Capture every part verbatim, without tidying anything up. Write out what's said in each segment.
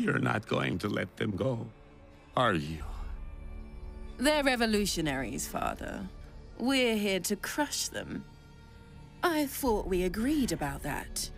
You're not going to let them go, are you? They're revolutionaries, Father. We're here to crush them. I thought we agreed about that.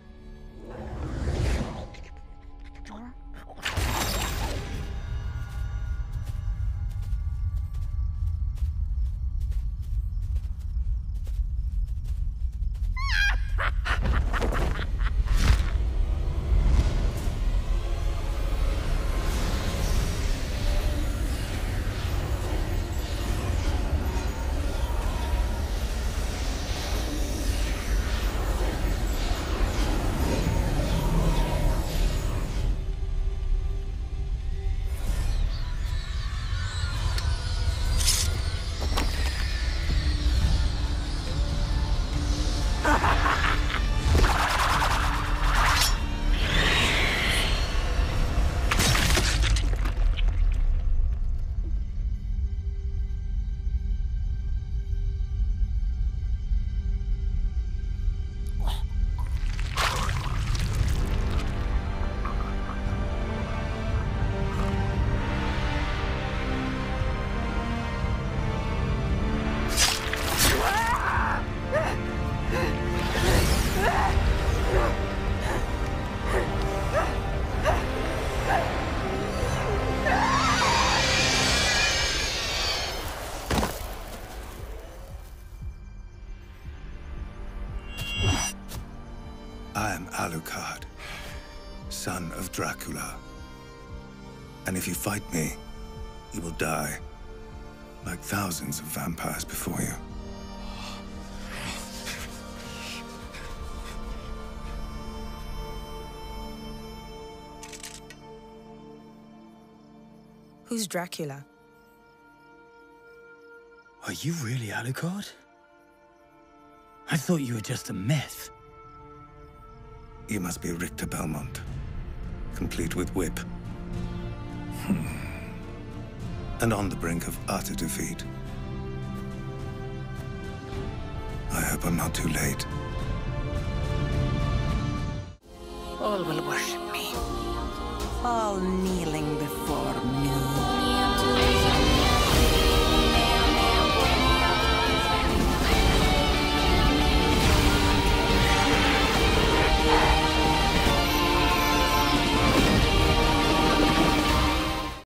I am Alucard, son of Dracula. And if you fight me, you will die, like thousands of vampires before you. Who's Dracula? Are you really Alucard? I thought you were just a myth. You must be Richter Belmont, complete with whip. Hmm. And on the brink of utter defeat. I hope I'm not too late. All will worship me, all kneeling before me.